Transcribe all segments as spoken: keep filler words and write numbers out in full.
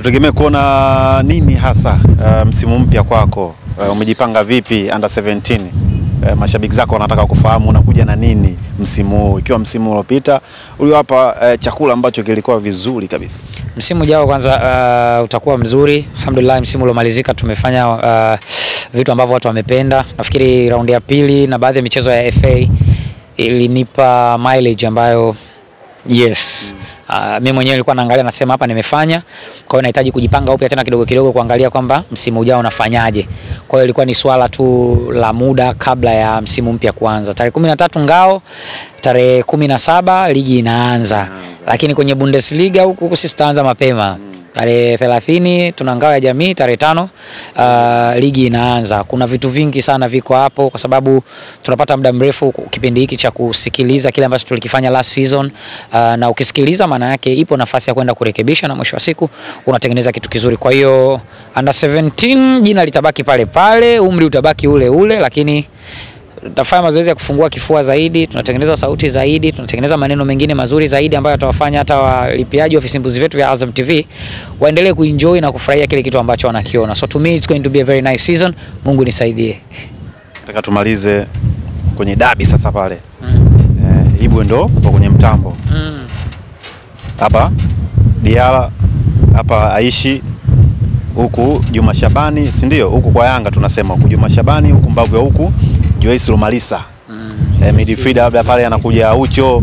Tutegemea kuona nini hasa uh, msimu mpya kwako? Uh, umejipanga vipi under seventeen? Uh, mashabiki zako wanataka kufahamu unakuja na nini msimu, ikiwa msimu uliopita uliwapa uh, chakula ambacho kilikuwa vizuri kabisa. Msimu ujao kwanza uh, utakuwa mzuri. Alhamdulillah, msimu uliomalizika tumefanya uh, vitu ambavyo watu wamependa. Nafikiri raundi ya pili na baadhi ya michezo ya F A ilinipa mileage ambayo yes. Mm. Uh, mimi mwenyewe nilikuwa naangalia nasema hapa nimefanya, kwa hiyo nahitaji kujipanga upya tena kidogo kidogo kuangalia kwamba msimu ujao unafanyaje. Kwa hiyo ilikuwa ni swala tu la muda kabla ya msimu mpya kuanza. Tarehe kumi na tatu ngao, tarehe kumi na saba ligi inaanza. Lakini kwenye Bundesliga huku sisi tutaanza mapema. Tarehe thelathini tuna ngao ya jamii, tarehe tano uh, ligi inaanza. Kuna vitu vingi sana viko hapo kwa sababu tunapata muda mrefu kipindi hiki cha kusikiliza kile ambacho tulikifanya last season, uh, na ukisikiliza maana yake ipo nafasi ya kwenda kurekebisha na mwisho wa siku unatengeneza kitu kizuri. Kwa hiyo under seventeen jina litabaki pale pale, umri utabaki ule ule, lakini tutafanya mazoezi ya kufungua kifua zaidi, tunatengeneza sauti zaidi, tunatengeneza maneno mengine mazuri zaidi ambayo atawafanya hata walipiaji wa visimbuzi wetu vya Azam T V waendelee kuenjoy na kufurahia kile kitu ambacho wanakiona. So to me it's going to be a very nice season. Mungu nisaidie. Nataka tumalize kwenye dabi sasa pale. Mm. Eh, Ibwe ndo kwenye mtambo. Mm. Hapa Diala, hapa Aishi, huku Juma Shabani, si ndio? Huku kwa Yanga tunasema huku Juma Shabani, huku mbavu ya huku Joyce Romalisa. Mm. Eh, midfielder labda pale anakuja Ucho,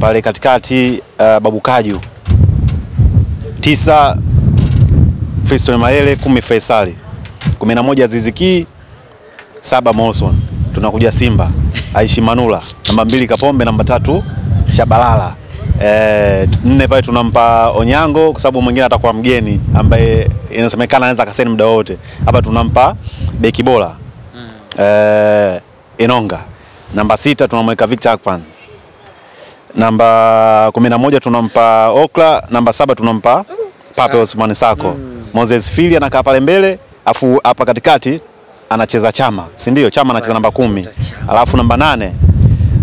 pale katikati uh, Babu Kaju. Tisa Fiston Mayele, kumi Faisali. kumi na moja Aziziki, saba Molson. Tunakuja Simba, Aishi Manula, namba mbili Kapombe, namba tatu Shabalala. Eh, nne pale tunampa Onyango kwa sababu mwingine atakuwa mgeni ambaye inasemekana anaweza kaseni muda wote. Hapa tunampa beki bora. Eh, Enonga. Namba sita tunamweka Victor Akpan. Namba kumi na moja tunampa Okla, namba saba tunampa Pape Ousmane Sakho. Mm. Moses Phiri anakaa pale mbele, afu hapa katikati anacheza Chama, si ndio? Chama anacheza namba kumi. Alafu namba nane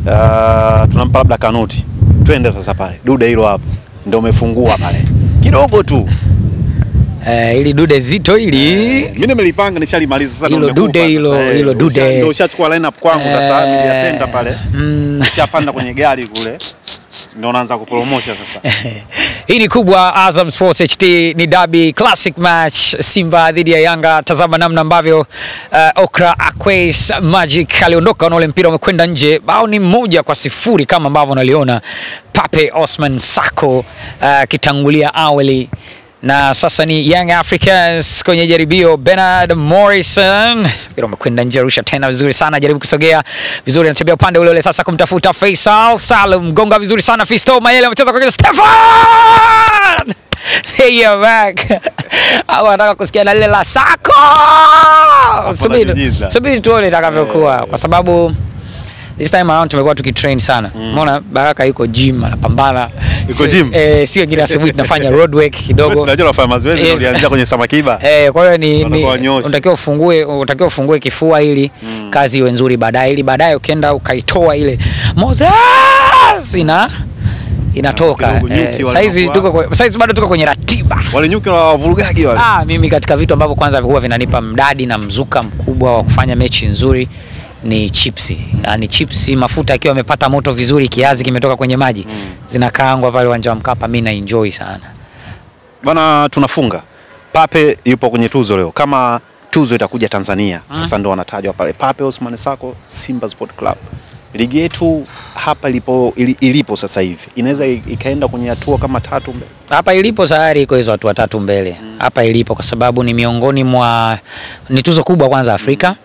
uh, tunampa labda Kanuti. Twende sasa pale. Dude hilo hapo ndio umefungua pale. Kidogo tu. Eh, uh, ili dude zito hili. Mimi nimelipanga nishalimaliza sasa ndio nimekupa. Dude hilo hilo dude. Ndio ushachukua line up kwangu sasa hivi ya center pale. Ushapanda kwenye gari kule. Ndio unaanza kupromotion sasa. Hii ni kubwa. Azam Sports H D, ni derby classic match, Simba dhidi ya Yanga. Tazama namna ambavyo uh, Okrah Akwasi Magic aliondoka na ule mpira umekwenda nje. Bao ni moja kwa sifuri kama ambavyo unaliona. Pape Ousmane Sakho uh, kitangulia awali. Na sasa ni Young Africans kwenye jaribio. Bernard Morrison, Peter Mkwindanja rusha tena vizuri sana, jaribu kusogea vizuri, anatembea upande ule ule sasa kumtafuta Faisal Salum, gonga vizuri sana Fiston Mayele, amecheza kwa Stefan. Hey you back. Hawa nataka kusikia na lile la Sakho. Subiri. Subiri tuone itakavyokuwa kwa sababu this time around tumekuwa tukitrain sana. Umeona mm. Baraka yuko gym anapambana. Yuko gym. Eh, sio kila asubuhi tunafanya road work kidogo. Sasa unajua unafanya mazoezi ulianzia kwenye Samakiba. Eh, kwa hiyo ni, ni unatakiwa ufungue unatakiwa ufungue kifua ili mm. kazi iwe nzuri baadaye, ili baadaye ukienda ukaitoa ile Moses ina inatoka. Eh, saizi tuko saizi bado tuko kwenye ratiba. Wale nyuki na wavurugaji wale. Ah, mimi katika vitu ambavyo kwanza vikubwa vinanipa mdadi na mzuka mkubwa wa kufanya mechi nzuri ni chipsi. Ni chipsi mafuta akiwa amepata moto vizuri, kiazi kimetoka kwenye maji. Mm. Zinakaangwa pale uwanja wa Mkapa, mimi na enjoy sana. Bwana tunafunga. Pape yupo kwenye tuzo leo. Kama tuzo itakuja Tanzania, mm. sasa ndio wanatajwa pale. Pape Ousmane Sakho, Simba Sport Club. Ligi yetu hapa ilipo ilipo sasa hivi inaweza ikaenda kwenye hatua kama tatu mbele. Hapa ilipo tayari iko hizo hatua tatu mbele. Mm. Hapa ilipo kwa sababu ni miongoni mwa ni tuzo kubwa kwanza Afrika. Mm.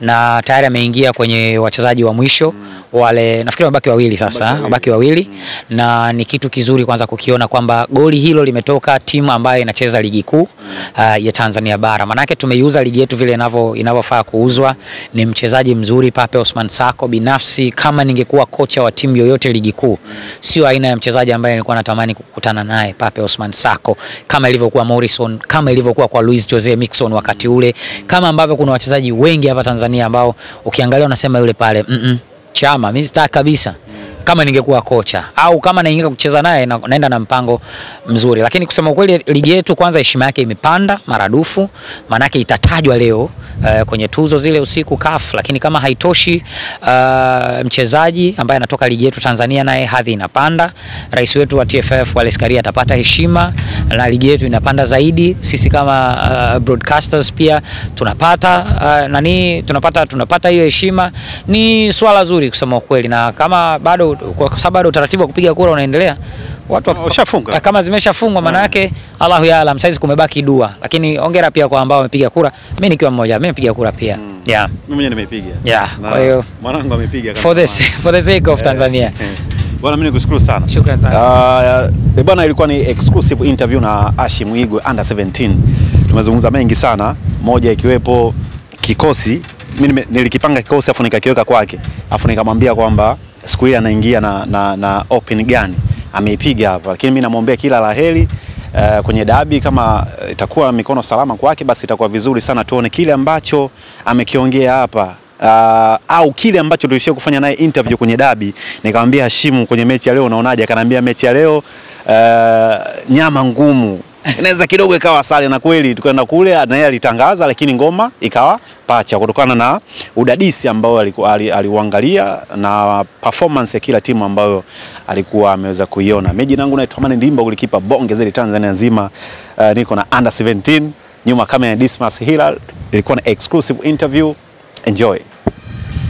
Na tayari ameingia kwenye wachezaji wa mwisho. Mm. Wale nafikiri mabaki wawili sasa, mabaki wawili. Mm. Na ni kitu kizuri kwanza kukiona kwamba goli hilo limetoka timu ambayo inacheza ligi kuu uh, ya Tanzania bara. Maana yake tumeiuza ligi yetu vile inavyo inavyofaa kuuzwa. Ni mchezaji mzuri Pape Ousmane Sakho. Binafsi kama ningekuwa kocha wa timu yoyote ligi kuu, sio aina ya mchezaji ambaye nilikuwa natamani kukutana naye Pape Ousmane Sakho, kama ilivyokuwa Morrison, kama ilivyokuwa kwa Louis Jose Mixon wakati ule, kama ambavyo kuna wachezaji wengi hapa Tanzania ambao ukiangalia unasema yule pale mm -mm. Chama mimi sitaki kabisa. kama ningekuwa kocha au kama naingia kucheza naye na, naenda na mpango mzuri. Lakini kusema ukweli ligi yetu kwanza heshima yake imepanda maradufu, maana yake itatajwa leo uh, kwenye tuzo zile usiku C A F. Lakini kama haitoshi, uh, mchezaji ambaye anatoka ligi yetu Tanzania naye hadhi inapanda. Rais wetu wa T F F Wallace Karia atapata heshima na ligi yetu inapanda zaidi. Sisi kama uh, broadcasters pia tunapata uh, nani tunapata tunapata hiyo heshima. Ni swala zuri kusema ukweli, na kama bado kwa sababu utaratibu wa kupiga kura unaendelea, watu washafunga kama zimeshafungwa maana yake Allahu yaalam, saizi kumebaki dua. Lakini ongera pia kwa ambao wamepiga kura, mimi nikiwa mmoja mimi nimepiga kura pia. Mm. Yeah, mimi mwenyewe nimepiga. Yeah, kwa hiyo mwanangu amepiga for this for the sake of Tanzania. Bwana mimi nikushukuru sana. Shukrani sana. Uh, bwana ilikuwa ni exclusive interview na Hashim Ibwe under seventeen. Tumezungumza mengi sana, moja ikiwepo kikosi. Mimi nilikipanga kikosi afu nikakiweka kwake. Afu nikamwambia kwamba siku ile anaingia na na na open gani ameipiga hapa, lakini mimi namwombea kila laheri uh, kwenye dabi. Kama itakuwa mikono salama kwake basi itakuwa vizuri sana, tuone kile ambacho amekiongea hapa uh, au kile ambacho tulishia kufanya naye interview kwenye dabi. Nikamwambia Hashim, kwenye mechi ya leo unaonaje? Akaniambia mechi ya leo uh, nyama ngumu, inaweza kidogo ikawa sare, na kweli tukaenda kule na yeye alitangaza, lakini ngoma ikawa pacha kutokana na udadisi ambao aliuangalia na performance ya kila timu ambayo alikuwa ameweza kuiona. Meji nangu naitwa Mani Ndimba, golikipa bonge zile Tanzania nzima. Uh, niko na under seventeen nyuma kamera ya Dismas Hilal. Ilikuwa na exclusive interview. Enjoy.